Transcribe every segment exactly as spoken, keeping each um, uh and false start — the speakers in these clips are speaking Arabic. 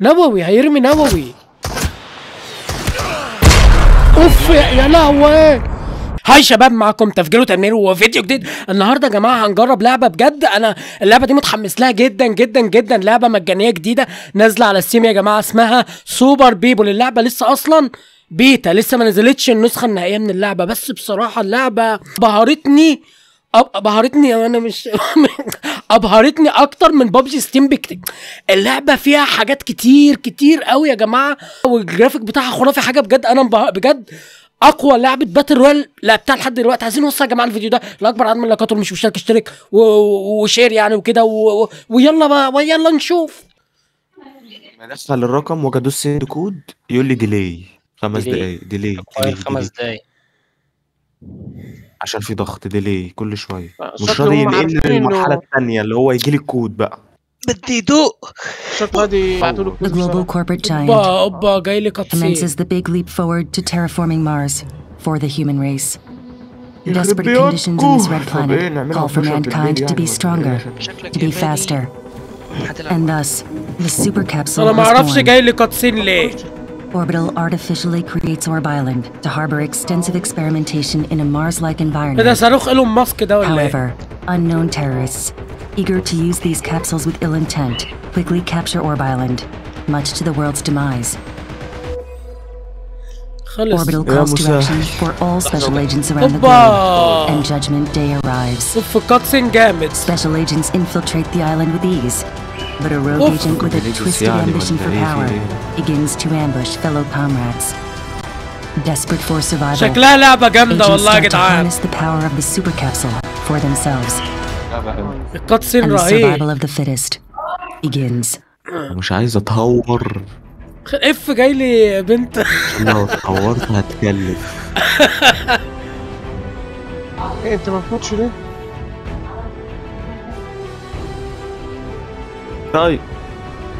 نووي، هيرمي نووي. اوف يا لهوي. هاي شباب، معكم تفجير وتدمير وفيديو جديد. النهارده يا جماعه هنجرب لعبه بجد، انا اللعبه دي متحمس لها جدا جدا جدا. لعبه مجانيه جديده نازله على ستيم يا جماعه، اسمها سوبر بيبل. اللعبه لسه اصلا بيتا، لسه ما نزلتش النسخه النهائيه من اللعبه، بس بصراحه اللعبه بهرتني ابهرتني انا مش ابهرتني اكتر من ببجي ستيم بكتير. اللعبه فيها حاجات كتير كتير قوي يا جماعه، والجرافيك بتاعها خرافي، حاجه بجد. انا بجد اقوى لعبه باتل رويال لعبتها لحد دلوقتي. عايزين نوصل يا جماعه الفيديو ده لاكبر عدد من اللايكات، واللي مش مشترك اشترك وشير يعني وكده، ويلا بقى ويلا نشوف. انا اسال الرقم وجدوس سند كود يقول لي ديلي خمس دقايق، ديلي خمس دقايق عشان في ضغط ديلي كل شويه، مش راضي ينقل للمرحله الثانيه اللي هو يجي لي الكود بقى. بدي يدوق الشطه دي. اوبا جاي لي كاتسين. The big leap forward to terraforming Mars for the human race. Desperate conditions on this red planet call for mankind to be stronger, to be faster. And thus, the super capsule. انا ما اعرفش جاي لي كاتسين ليه. Orbital artificially creates Orb Island to harbor extensive experimentation in a Mars-like environment. ده صاروخ ايلون ماسك ده ولا ايه؟ Unknown terrorists, eager to use these capsules with ill intent, quickly capture Orb Island, much to the world's demise. Orbital calls to action for all special agents around the globe, and Judgment Day arrives. Special agents infiltrate the island with ease, but a rogue agent with a twisted ambition for power begins to ambush fellow comrades. Desperate for survival, agents start to harness the power of the super capsule for themselves. القاتل الرهيب. Survival of the fittest begins. مش عايز اتهور. اف جاي لي بنت. لو اتهورت هتكلف. ايه انت ما بتموتش ليه؟ طيب.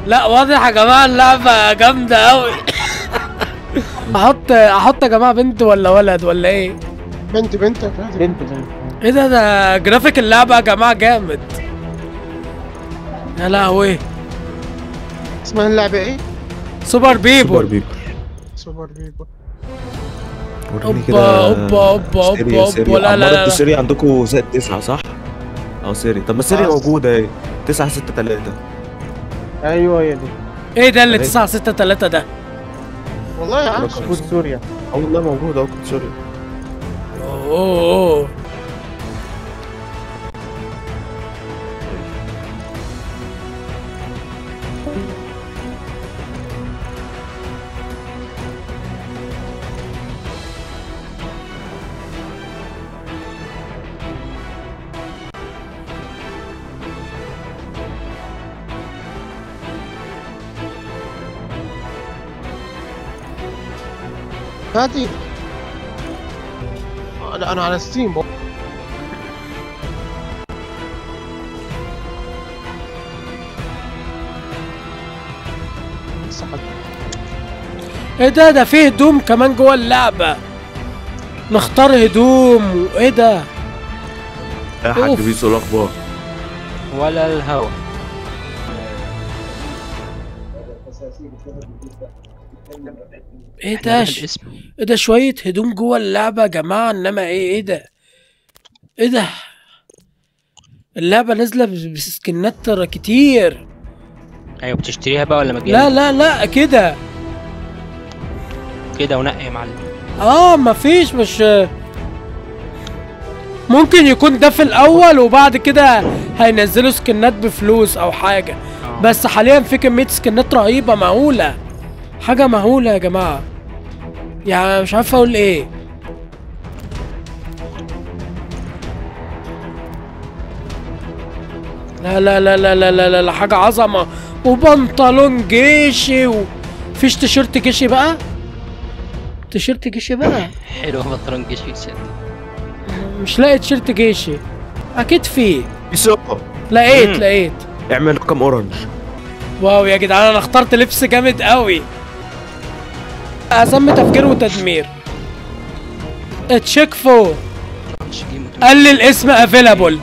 لا واضح يا جماعه اللعبه جامده قوي. احط احط يا جماعه بنت ولا ولد ولا ايه؟ بنت بنت بنت ايه ده ده جرافيك اللعبه يا جماعه جامد. يا لهوي. اسمها اللعبه ايه؟ سوبر بيبل. سوبر بيبل. سوبر بيبل. اوبا اوبا اوبا اوبا اوبا. لا لا لا سيري عندكم زائد تسعة صح؟ اه سيري. طب ما سيري موجوده اهي تسعة ستة تلاتة. ايوه هي دي. ايه ده اللي تسعة ستة تلاتة ده؟ والله يا عم كود سوريا. اه والله موجود اهو كود سوريا. اوه اوه. فادي انا على ستيم. ايه ده ده فيه هدوم كمان جوه اللعبه، نختار هدوم. وايه ده يا حاج بيسو الاخبار ولا الهوا؟ ايه ده ش... ايه ده شوية هدوم جوه اللعبة يا جماعة، انما ايه ايه ده؟ ايه ده؟ اللعبة نازلة بسكنات كتير. ايوه بتشتريها بقى ولا مجاني؟ لا لا لا كده كده ونقي يا معلم. اه مفيش، مش ممكن يكون ده في الأول وبعد كده هينزلوا سكنات بفلوس أو حاجة، بس حاليا في كمية سكنات رهيبة مهولة، حاجة مهولة يا جماعة. يعني مش عارف اقول ايه. لا لا لا لا لا لا لا حاجة عظمة. وبنطلون جيشي وفيش تيشيرت جيشي بقى. تيشيرت جيشي بقى حلو. بنطلون جيشي يتسد. مش لاقي تيشيرت جيشي، اكيد فيه. لقيت لقيت اعمل رقم اورنج. واو يا جدعان انا اخترت لبس جامد قوي. اسمي تفجير وتدمير. تشيك فور. قال لي الاسم افيلابل،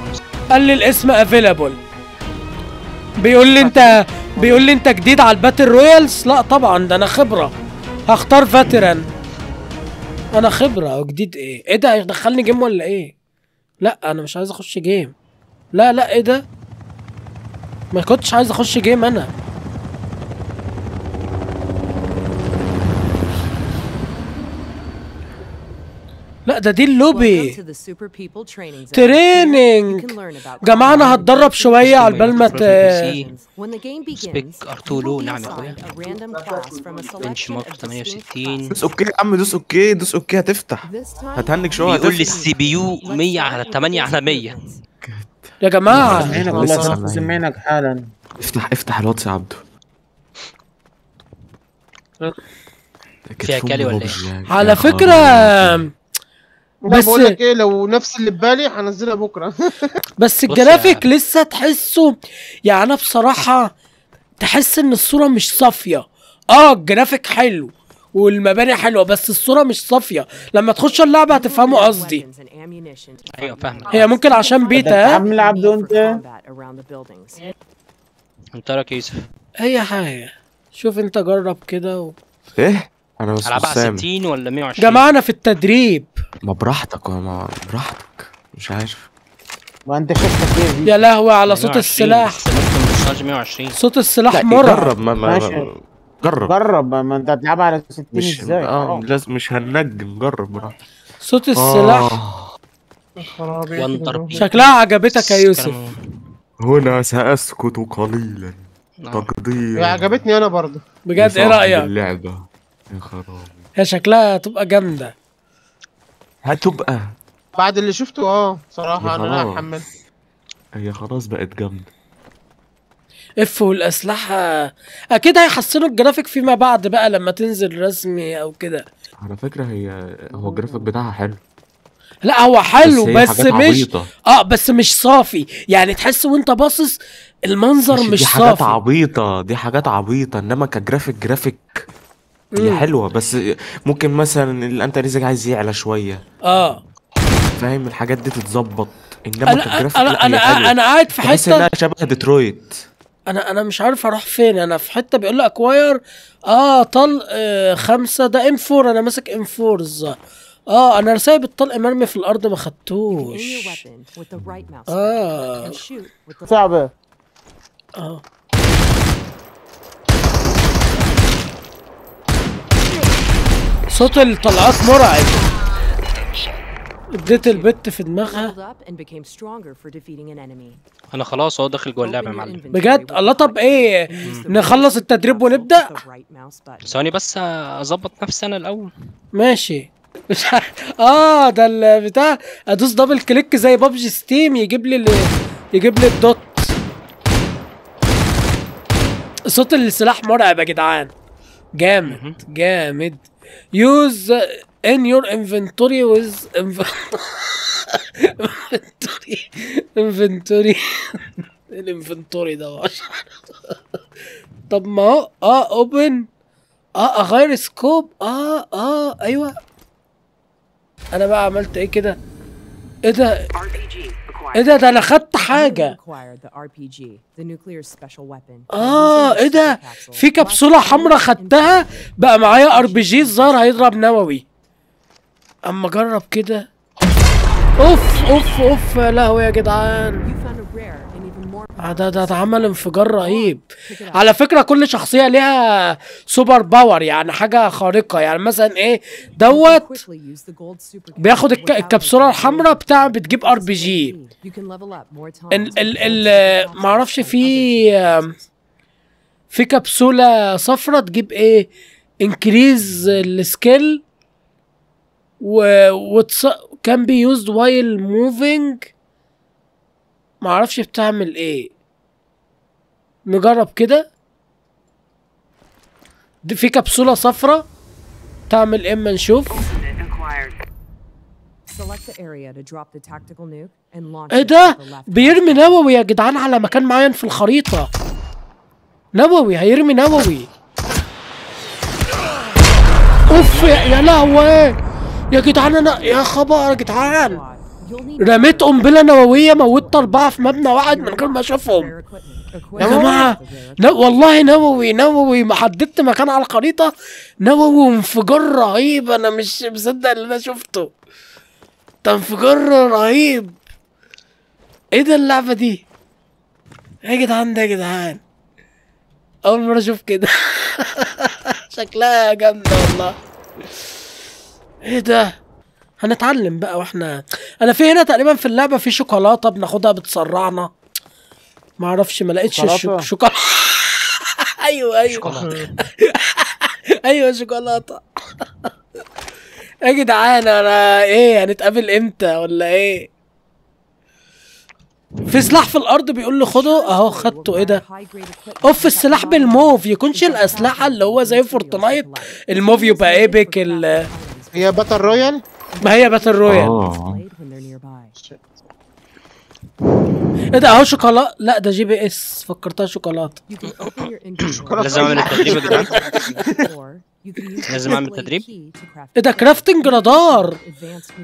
قال لي الاسم افيلابل. بيقول لي انت بيقول لي انت جديد على الباتل رويالز؟ لا طبعا، ده انا خبره. هختار فاتران، انا خبره. او جديد ايه؟ ايه ده دخلني جيم ولا ايه؟ لا انا مش عايز اخش جيم. لا لا ايه ده، ما كنتش عايز اخش جيم انا. لا ده دي اللوبي تريننج. جماعه انا هتدرب شويه على بال ما سبيك ارتولو. نعم يا اخويا، بنش مارك ثمانية وستين. دوس اوكي يا عم، دوس اوكي، دوس اوكي. هتفتح، هتهنج شويه. بيقول لي السي بي يو مية على تمانية على مية. يا جماعه انا والله سامعينك حالا. افتح افتح الواتس يا عبده. فيها كالي ولا ايه؟ على فكره بس بقول لك ايه، لو نفس اللي في بالي هنزلها بكره. بس الجرافيك لسه تحسه، يعني انا بصراحه تحس ان الصوره مش صافيه. اه الجرافيك حلو والمباني حلوه بس الصوره مش صافيه. لما تخش اللعبه هتفهموا قصدي. ايوه فاهمك. هي ممكن عشان بيتا. ها عم عبده انت انت راك يوسف اي حاجه. شوف انت جرب كده و... ايه انا بس على ستين ولا مية وعشرين. جماعه انا في التدريب. ما براحتك، ما براحتك، مش عارف. ما انت خفتك ايه دي؟ يا لهوي على صوت السلاح. صوت السلاح مرعب. جرب ما ما جرب جرب ما انت هتلعبها على ستين ازاي؟ اه لازم، مش هننجم. جرب براحتك. صوت السلاح شكلها عجبتك يا يوسف. هنا سأسكت قليلا تقدير. عجبتني انا برضه بجد. ايه رأيك؟ اللعبة يا خرابي، هي شكلها هتبقى جامدة. هتبقى بعد اللي شفته اه صراحة انا لا هحمل. هي خلاص بقت جامدة. اف والاسلحة اكيد هيحسنوا الجرافيك فيما بعد بقى لما تنزل رسمي او كده. على فكرة هي هو الجرافيك بتاعها حلو. لا هو حلو بس, بس مش عبيطة. اه بس مش صافي، يعني تحس وانت باصص المنظر مش, مش دي صافي. دي حاجات عبيطة، دي حاجات عبيطة، انما كجرافيك جرافيك هي حلوه. بس ممكن مثلا اللي انت رزق عايز يعلى شويه، اه فاهم، الحاجات دي تتظبط. انما الجرافيك انا انا حلوة. انا قاعد في حته انا شبه ديترويت. انا انا مش عارف اروح فين. انا في حته بيقول لي اكواير اه طلق آه خمسه. ده ام أربعة، انا ماسك ام أربعة الظاهر. اه انا سايب الطلق مرمي في الارض ما خدتوش. اه صعبه. اه صوت الطلقات مرعب. اديت البت في دماغها. انا خلاص اهو داخل جوه اللعبه يا معلم بجد. الله. طب ايه نخلص التدريب ونبدا؟ ثواني بس اظبط نفسي انا الاول. ماشي. مش عارف. اه ده البتاع ادوس دبل كليك زي ببجي ستيم يجيب لي اللي... يجيب لي الدوت. صوت السلاح مرعب يا جدعان. جامد جامد. Use in your inventory with inventory inventory الانفنتوري ده مش عارف. طب ما هو اه اوبن اه اغير سكوب. اه اه ايوه انا بقى عملت ايه كده؟ ايه ده؟ ايه ده؟ ده انا خدت حاجه. اه ايه ده؟ في كبسوله حمراء خدتها بقى معايا ار بي جي الظاهر هيضرب نووي. اما اجرب كده. اوف اوف اوف. يا لهوي يا جدعان، ده ده اتعمل انفجار رهيب. على فكره كل شخصيه ليها سوبر باور، يعني حاجه خارقه. يعني مثلا ايه دوت بياخد الكبسوله الحمراء بتاع بتجيب ار بي جي. ال ال ال معرفش في في كبسوله صفرة تجيب ايه انكريز السكيل و كان بي يوزد وايل موفينج. معرفش بتعمل ايه. نجرب كده. دي في كبسولة صفرة تعمل ايه اما نشوف. ايه ده؟ بيرمي نووي يا جدعان على مكان معين في الخريطة. نووي، هيرمي نووي. اوف يا لهوي يا جدعان. انا يا خبر يا جدعان، رميت قنبله نوويه موتت اربعه في مبنى واحد من غير ما اشوفهم. يا جماعه نو... والله نووي نووي ما حددت مكان على الخريطه، نووي انفجار رهيب. انا مش مصدق اللي انا شفته، ده انفجار رهيب. ايه ده اللعبه دي يا جدعان؟ ده يا جدعان اول مره اشوف كده. شكلها جامده والله. ايه ده؟ هنتعلم بقى. واحنا انا في هنا تقريبا في اللعبه في شوكولاته بناخدها بتسرعنا، ما اعرفش، ما لقيتش الشوكولاته. ايوه ايوه ايوه شوكولاته. يا جدعان انا ايه، هنتقابل امتى ولا ايه؟ في سلاح في الارض بيقول لي خده، اهو خدته. ايه ده؟ اوف السلاح بالموف، يكونش الاسلحه اللي هو زي فورتنايت الموف يبقى ايبك. ال هي باتل رويال؟ ما هي باتل رويال. ايه ده؟ اهو شوكولاته. لا ده جي بي اس، فكرتها شوكولاته. لازم اعمل التدريب يا جدعان، لازم اعمل تدريب. ايه ده؟ كرافتنج رادار.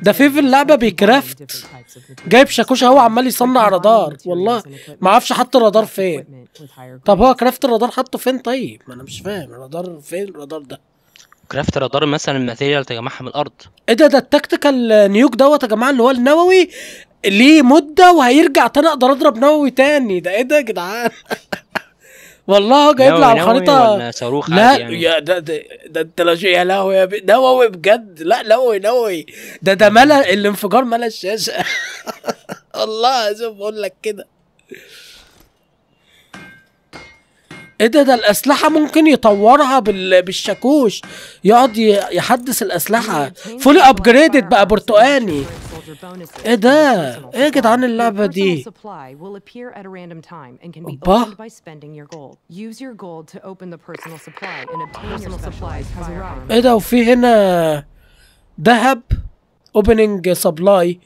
ده في في اللعبه بيكرافت، جايب شاكوشه اهو عمال يصنع رادار. والله ما اعرفش حط الرادار فين. طب هو كرافت الرادار حطه فين؟ طيب ما انا مش فاهم الرادار فين. الرادار ده كرافت رادار مثلا الماتيريال تجمعها من الارض. ايه ده؟ ده التكتيكال نيوك دوت يا جماعه اللي هو النووي ليه مده وهيرجع تاني، اقدر اضرب نووي تاني. ده ايه ده يا جدعان؟ والله جايب لي على الخريطه صاروخ. لا يعني. يا ده ده انت لو يا لهوي يا نووي بجد. لا نووي نووي ده ده ملا الانفجار، ملا الشاشه. والله زي ما بقول لك كده. ايه ده؟ ده الاسلحه ممكن يطورها بال... بالشاكوش، يقعد يحدث الاسلحه. فول ابجريدد بقى برتقاني. ايه ده؟ ايه يا جدعان اللعبه دي؟ اوبا. ايه ده؟ وفي هنا ذهب اوبننج سبلاي،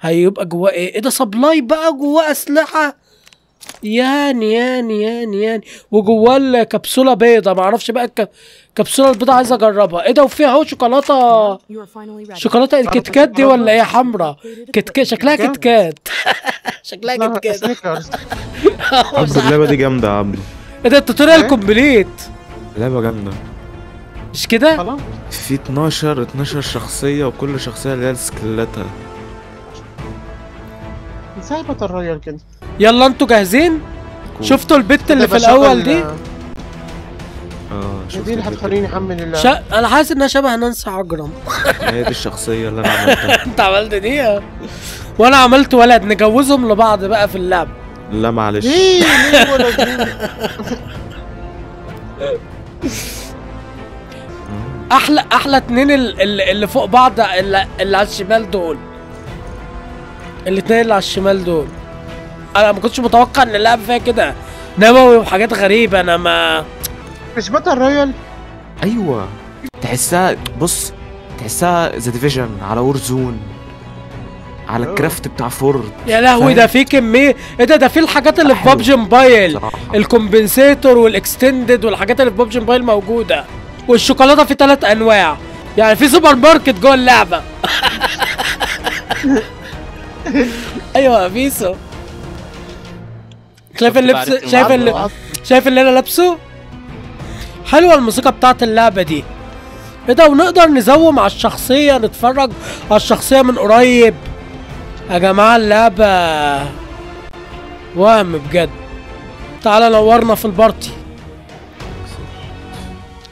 هيبقى جواه ايه؟ ايه ده؟ سبلاي بقى جواه اسلحه يعني يعني يعني يعني وجواه الكبسوله بيضه. ما اعرفش بقى الكبسوله البيضه، عايز اجربها. ايه ده؟ وفيها اهو شوكولاته، شوكولاته الكتكات دي ولا ايه؟ حمراء كتكات، شكلها كتكات. شكلها كتكات. اللعبه دي جامده يا عمري. ايه ده؟ التوتوريال كومبليت. لعبه جامده مش كده؟ خلاص في اتناشر اتناشر شخصيه، وكل شخصيه ليها سكيلاتها. ازاي بطل الراجل كده؟ يلا انتوا جاهزين؟ شفتوا البت اللي في الاول دي؟ اه دي اللي هتخليني احمل اللعبه. شا... انا حاسس انها شبه نانسي عجرم. هي دي الشخصيه اللي انا عملتها. انت عملت دي؟ وانا عملت ولد، نجوزهم لبعض بقى في اللعبه. لا معلش. ليه ليه ولد؟ احلى احلى اتنين اللي, اللي فوق بعض، اللي, اللي على الشمال دول. الاتنين اللي على الشمال دول. انا ما كنتش متوقع ان اللعبه فيها كده نووي وحاجات غريبه. انا ما مش باتل رويال. ايوه تحسها، بص تحسها ذا ديفيجن على وور زون على الكرافت بتاع فورد. يا لهوي ده في كميه. ايه ده؟ ده في الحاجات اللي في ببجي موبايل، الكومبنسيتور والاكستندد والحاجات اللي في ببجي موبايل موجوده. والشوكولاته في ثلاث انواع، يعني في سوبر ماركت جوه اللعبه. ايوه يا بيسو. شايف اللبس؟ شايف اللي شايف اللي انا لابسه؟ حلوه الموسيقى بتاعت اللعبه دي. ايه ده؟ ونقدر نزوم على الشخصيه، نتفرج على الشخصيه من قريب. يا جماعه اللعبه وهم بجد. تعالى نورنا في البارتي.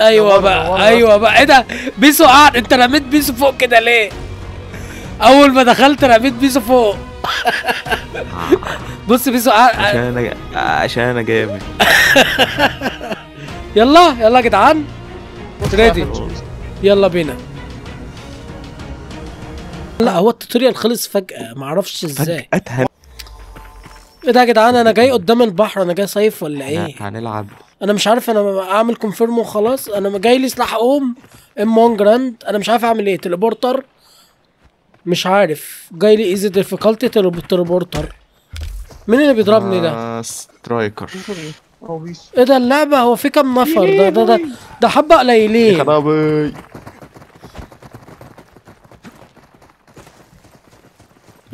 ايوه بقى ايوه بقى. ايه ده؟ بيسو قاعد. انت رميت بيسو فوق كده ليه؟ اول ما دخلت رميت بيسو فوق. بص بيسو قاعد. عشان انا عشان انا جامد. يلا يلا يا جدعان، ريدي يلا بينا. لا هو التوتوريال خلص فجأة، معرفش ازاي. ايه ده يا جدعان؟ انا جاي قدام البحر، انا جاي صيف ولا ايه؟ هنلعب. انا مش عارف، انا اعمل كونفيرم وخلاص. انا جاي لي سلاح اوم ام واحد جراند، انا مش عارف اعمل ايه. تليبورتر مش عارف، جاي لي ايزي ديفيكالتي تليبورتر. مين اللي بيضربني ده؟ آه سترايكر. ايه ده اللعبه؟ هو في كام نفر؟ ده ده ده, ده حبه قليلين.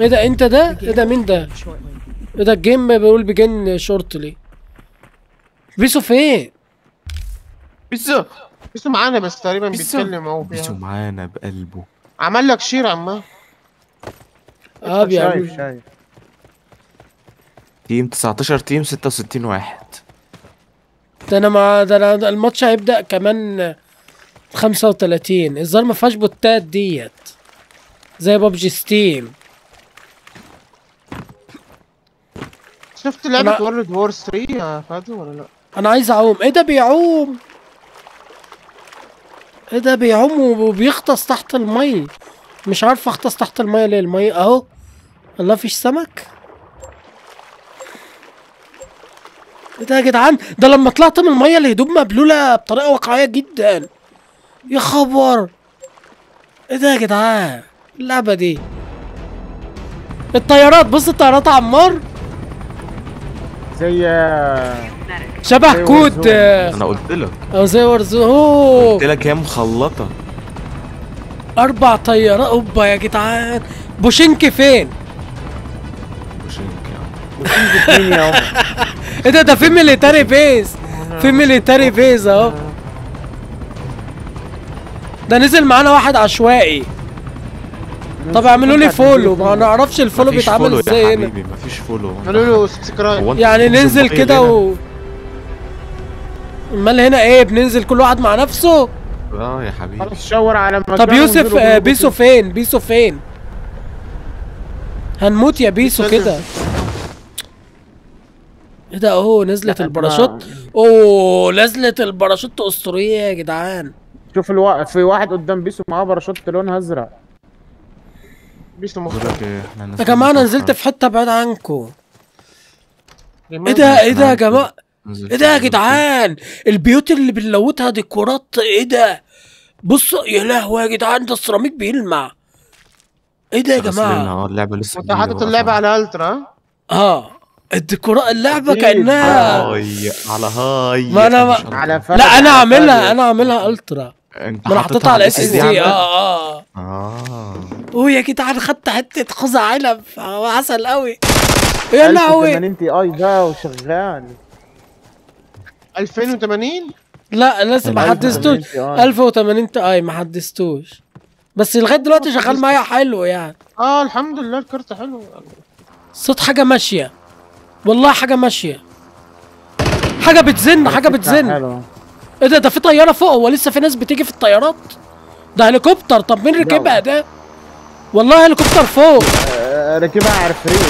ايه ده انت ده؟ ايه ده مين ده؟ ايه ده؟ الجيم بيقول بيجن شورتلي. بيسو فين؟ بيسو بيسو معانا بس تقريبا بيتكلم اهو. بيسو معانا بقلبه. عمل لك شير عمال. اه بيعمل شايف شايف. تيم تسعتاشر تيم ستة وستين واحد. ده انا مع ده انا الماتش هيبدأ كمان خمسة وتلاتين. الظاهر ما فيهاش بوتات ديت زي ببجي ستيم. شفت لعبة أنا... وورلد وور ثلاثة يا فادي ولا لا؟ أنا عايز أعوم. إيه ده بيعوم؟ إيه ده بيعوم وبيغطس تحت المية. مش عارف أغطس تحت المية ليه. المية أهو. الله فيش سمك. إيه ده يا جدعان؟ ده لما طلعت من المية الهدوم مبلولة بطريقة واقعية جدا. يا خبر. إيه ده يا جدعان؟ اللعبة دي. الطيارات بص الطيارات عمار. زي شبه زي كود انا قلت لك او زي ورزو اهو قلت لك هي مخلطه اربع طيارات. اوبا يا جدعان. بوشينك فين؟ بوشينك بوشينك فين يا عمر؟ ايه ده ده في ميليتاري بيز في ميليتاري بيز اهو. ده نزل معانا واحد عشوائي. طب اعملوا لي فولو. ما نعرفش الفولو بيتعمل ازاي هنا. مفيش فولو. اعملوا له سبسكرايب يعني ننزل كده و امال هنا ايه؟ بننزل كل واحد مع نفسه. اه يا حبيبي خلاص شاور على مكان. طب يوسف بيسو فين؟ بيسو فين؟ هنموت يا بيسو كده. ايه ده اهو نزلت الباراشوت. اوه نزلت الباراشوت اسطوريه يا جدعان. شوف الو... في واحد قدام بيسو معاه باراشوت لونها ازرق. يا جماعة أنا نزلت في حتة بعيد عنكم. إيه ده إيه ده يا جماعة؟ إيه ده يا جدعان؟ البيوت اللي بنلوتها ديكورات إيه ده؟ بصوا يا لهوي يا جدعان ده السيراميك بيلمع. إيه ده يا جماعة؟ اللعبة لسه أنت حاطط اللعبة على الترا؟ أه الديكورات اللعبة كأنها هاي على هاي. ما أنا على لا أنا عاملها أنا عاملها الترا. ما أنا حاططها على اس اس دي. أه أه أه اوه يا جدعان خدت حته خزع علب عسل قوي. يا لهوي ألفين وتمانين تي اي ده وشغال. ألفين وتمانين؟ لا لسه ما حدثتوش. ألف وتمانين تي اي ما حدثتوش بس لغايه دلوقتي شغال معايا حلو يعني. اه الحمد لله الكارت حلو. صوت حاجه ماشيه والله حاجه ماشيه. حاجه بتزن حاجه بتزن. ايه ده ده في طياره فوق. هو لسه في ناس بتيجي في الطيارات؟ ده هليكوبتر. طب مين ركبها ده؟ والله هليكوبتر فوق. راكبها على الفريق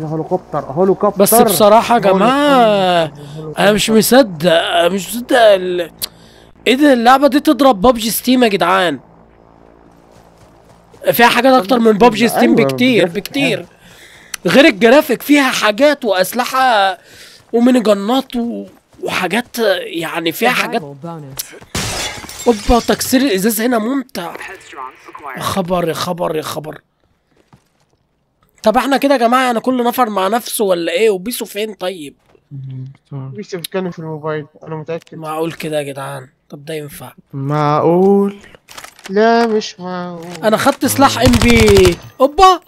ده هليكوبتر هليكوبتر. بس بصراحة يا جماعة أنا مش مصدق مش مصدق ال... إيه ده اللعبة دي تضرب ببجي ستيم يا جدعان. فيها حاجات أكتر من ببجي ستيم بكتير بكتير. غير الجرافيك فيها حاجات وأسلحة وميني جنات و... وحاجات يعني فيها حاجات. اوبا تكسير الازاز هنا ممتع. يا خبر يا خبر يا خبر. طب احنا كده يا جماعه انا كل نفر مع نفسه ولا ايه؟ وبيسو فين طيب؟ بيسو بيتكلم في الموبايل انا متاكد. معقول كده يا جدعان؟ طب ده ينفع؟ معقول؟ لا مش معقول. انا خدت سلاح ام بي. اوبا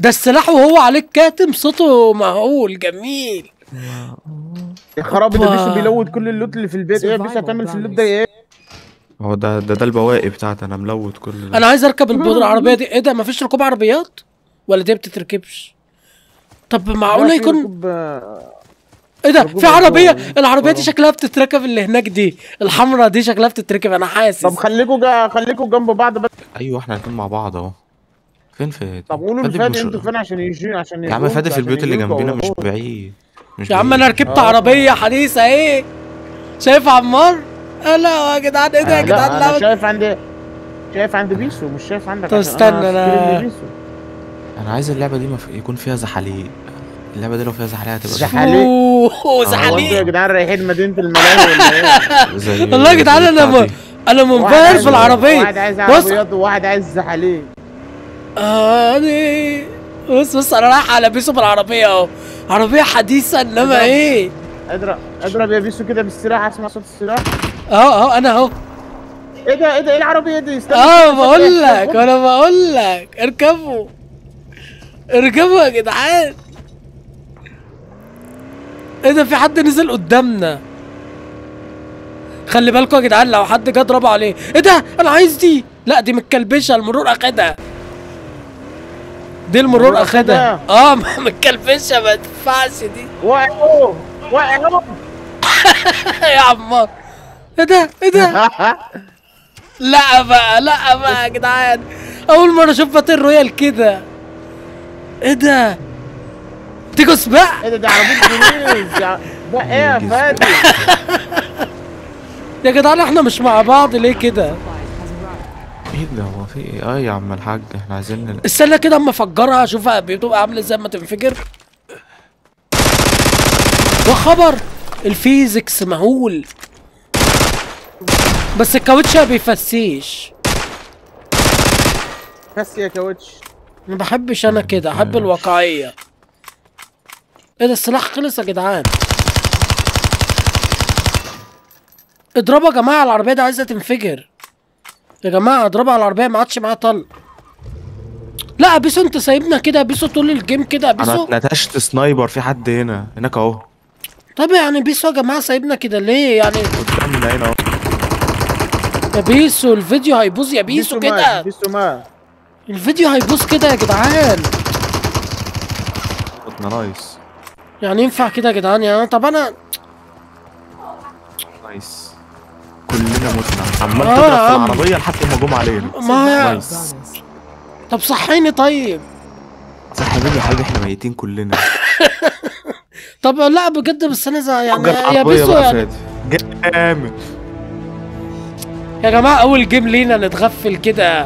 ده السلاح وهو عليك كاتم صوته معقول جميل. معقول يا خرابي ده بيسو بيلود كل اللوت اللي في البيت. ايه بيسو هتعمل في اللوت ده ايه؟ هو ده ده ده البواقي بتاعتي انا ملوت كل ده. انا عايز اركب العربيه دي. ايه ده مفيش ركوب عربيات ولا دي بتتركبش؟ طب معقوله يكون ايه ده في عربيه؟ العربيه دي شكلها بتتركب اللي هناك دي الحمراء دي شكلها بتتركب انا حاسس. طب خليكوا جا... خليكوا جنب بعض بس. ايوه احنا هنكون مع بعض اهو. فين فادي؟ طب قولوا لفادي انتوا فين عشان يجي عشان يا عم فادي في البيوت اللي جنبينا مش بعيد مش يا عم. انا ركبت عربيه حديثه ايه شايف عمار؟ لا يا جدعان ايه ده يا جدعان؟ لا انا شايف عند شايف عند بيسو مش شايف عندك. طب استنى انا انا عايز اللعبه دي مف... يكون فيها زحاليق. اللعبه دي لو فيها زحاليق هتبقى زحاليق. اوه زحاليق يا جدعان رايحين مدينه الملاهي ولا ايه؟ والله يا جدعان انا م... انا منبهر في العربيه. واحد عايز عربيات وواحد عايز زحاليق. اه بص بص انا رايح على بيسو بالعربيه اهو. عربيه حديثه انما ايه؟ اضرب اضرب يا بيسو كده بالسلاح اسمع صوت السلاح. اهو اهو انا اهو. ايه ده ايه ده ايه العربيه دي؟ اه بقول لك وانا بقول لك اركبوا اركبوا يا جدعان. ايه ده؟ في حد نزل قدامنا. خلي بالكوا يا جدعان لو حد جه اضربه عليه. ايه ده؟ انا عايز دي. لا دي متكلبشه، المرور اخدها. دي المرور اخدها. اه متكلبشه ما تنفعش دي. واقع اهو، واقع اهو. يا عمار ايه ده؟ ايه ده؟ لا بقى، لا بقى يا جدعان، اول مره اشوف باتل رويال كده. ايه ده؟ تيجوس بقى؟ ايه ده؟ ده عربيه جنيز بقى. ايه يا فادي؟ يا جدعان احنا مش مع بعض ليه كده؟ ايه ده؟ هو في ايه؟ اه يا عم الحاج احنا عايزين استنى كده اما افجرها اشوفها بتبقى عامله ازاي اما تنفجر. وخبر الفيزكس مهول، بس الكاوتش ما بيفسيش. فسي يا كاوتش. ما بحبش انا كده، احب الواقعيه. ايه ده؟ السلاح خلص يا جدعان. اضربوا يا جماعه، العربيه دي عايزه تنفجر يا جماعه، اضربوا على العربيه، ما عادش معايا طلق. لا ابيسو انت سايبنا كده ابيسو طول الجيم كده ابيسو. انا اتنتشت سنايبر في حد هنا هناك اهو. طب يعني بيسو يا جماعه سايبنا كده ليه يعني؟ قدامنا هنا اهو. يا بيسو الفيديو هيبوظ يا بيسو كده. بيسو ما الفيديو هيبوظ كده يا جدعان. قطنا نايس. يعني ينفع كده يا جدعان يعني؟ طب انا نايس كلنا متنا عمال آه تضرب في العربيه لحد ما جم علينا. نايس. طب صحيني طيب. صحيني يا حبيبي احنا ميتين كلنا. طب لا بجد بس انا يعني يا بيسو يعني جامد يا جماعه. اول جيم لينا نتغفل كده.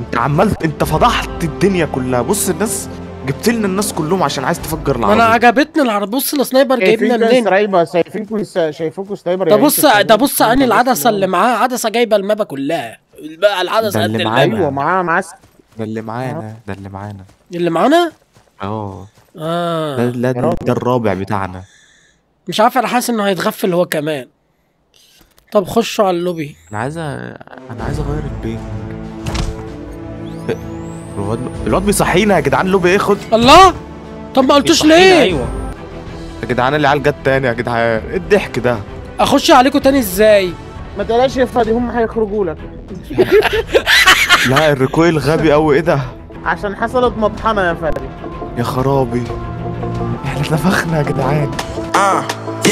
انت عمال انت فضحت الدنيا كلها. بص الناس جبت لنا الناس كلهم عشان عايز تفجر العربيه. انا عجبتني العربيه. بص السنايبر جايبنا منين؟ شايفينكم شايفينكم سنايبر. ده بص ده بص اني العدسه اللي معاه، عدسه جايبه المابا كلها. العدسه قد المابا. ايوه معاه معاه ده اللي معانا ده اللي معانا اللي معانا اه اه لا ده, ده الرابع بتاعنا. مش عارف انا حاسس انه هيتغفل هو كمان. طب خشوا على اللوبي. انا عايز انا عايز اغير البيت. الواد الواد بيصحينا يا جدعان. لوبي اخد الله. طب ما قلتوش ليه؟ ايوه يا جدعان العيال جت تاني يا جدعان. ايه الضحك ده؟ اخش عليكم تاني ازاي؟ ما تقلقش يا فادي هم هيخرجوا لك. لا الريكويل غبي قوي. ايه ده؟ عشان حصلت مطحنه يا فادي. يا خرابي احنا اتنفخنا يا جدعان. اه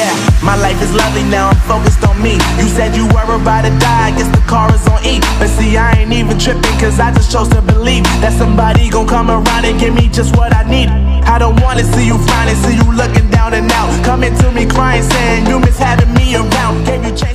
Yeah, my life is lovely now, I'm focused on me. You said you were about to die, I guess the car is on E. But see, I ain't even tripping, cause I just chose to believe that somebody gon' come around and give me just what I need. I don't wanna see you finally, see you looking down and out. Coming to me crying, saying you miss having me around. Can you change?